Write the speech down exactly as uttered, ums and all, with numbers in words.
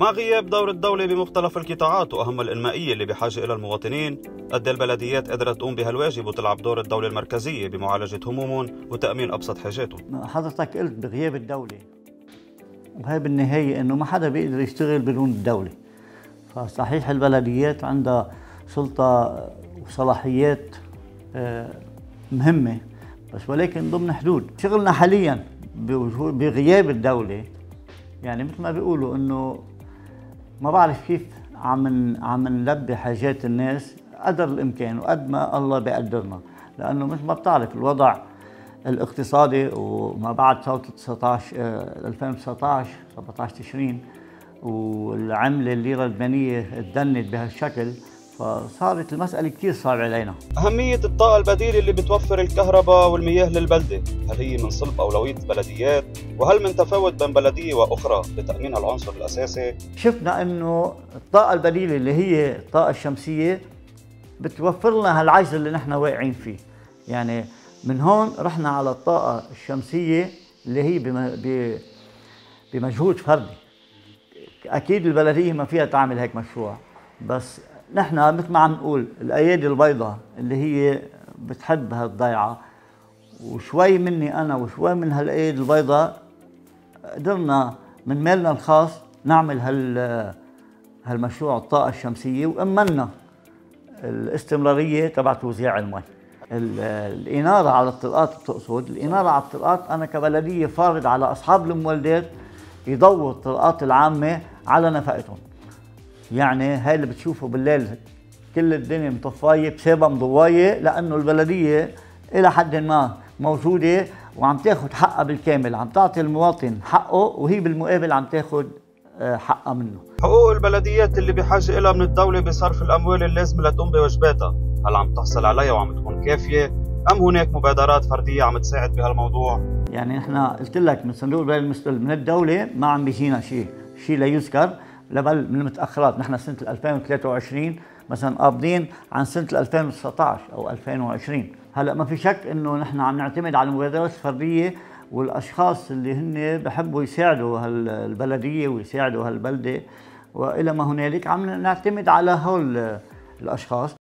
مع غياب دور الدولة بمختلف القطاعات وأهم الإنمائية اللي بحاجة إلى المواطنين، قد البلديات قدرت تقوم بهالواجب وتلعب دور الدولة المركزية بمعالجة همومهم وتأمين أبسط حاجاتهم. حضرتك قلت بغياب الدولة، وهي بالنهاية إنه ما حدا بيقدر يشتغل بدون الدولة. فصحيح البلديات عندها سلطة وصلاحيات مهمة، بس ولكن ضمن حدود. شغلنا حاليا بغياب الدولة، يعني مثل ما بيقولوا إنه ما بعرف كيف عم عم نلبي حاجات الناس قدر الإمكان وقد ما الله بيقدرنا، لأنه مثل ما بتعرف الوضع الاقتصادي وما بعد ثورة تسعطعش ألفين وتسعطعش سبعطعش تشرين والعملة الليرة اللبنانية اتدنت بهالشكل، فصارت المسألة كثير صعبة علينا. أهمية الطاقة البديلة اللي بتوفر الكهرباء والمياه للبلدة، هل هي من صلب أولوية البلديات؟ وهل من تفاوت بين بلدية وأخرى لتأمين العنصر الأساسي؟ شفنا إنه الطاقة البديلة اللي هي الطاقة الشمسية بتوفر لنا هالعجز اللي نحن واقعين فيه، يعني من هون رحنا على الطاقة الشمسية اللي هي بمجهود فردي. أكيد البلدية ما فيها تعمل هيك مشروع، بس نحن مثل ما عم نقول الايادي البيضاء اللي هي بتحب هالضيعه، وشوي مني انا وشوي من هالايادي البيضاء قدرنا من مالنا الخاص نعمل هال هالمشروع الطاقه الشمسيه، وامنا الاستمراريه تبع توزيع المي. الاناره على الطرقات، بتقصد الاناره على الطرقات، انا كبلديه فارض على اصحاب المولدات يضووا الطرقات العامه على نفقتهم. يعني هاي اللي بتشوفه بالليل كل الدنيا مطفايه بسابه مضوايه، لانه البلديه الى حد ما موجوده وعم تاخذ حقها بالكامل، عم تعطي المواطن حقه وهي بالمقابل عم تاخذ حقها منه. حقوق البلديات اللي بحاجه الها من الدوله بصرف الاموال اللازمه لتقوم بواجباتها، هل عم تحصل عليها وعم تكون كافيه ام هناك مبادرات فرديه عم تساعد بهالموضوع؟ يعني نحن قلت لك من صندوق البلد المستقل من الدوله ما عم بيجينا شيء، شيء لا يذكر، لبل من المتاخرات. نحن سنه ألفين وثلاثة وعشرين مثلا قابضين عن سنه ألفين وتسعطعش او ألفين وعشرين. هلا ما في شك انه نحن عم نعتمد على المبادرات الفرديه والاشخاص اللي هن بحبوا يساعدوا هالبلديه ويساعدوا هالبلده والى ما هنالك، عم نعتمد على هول الاشخاص.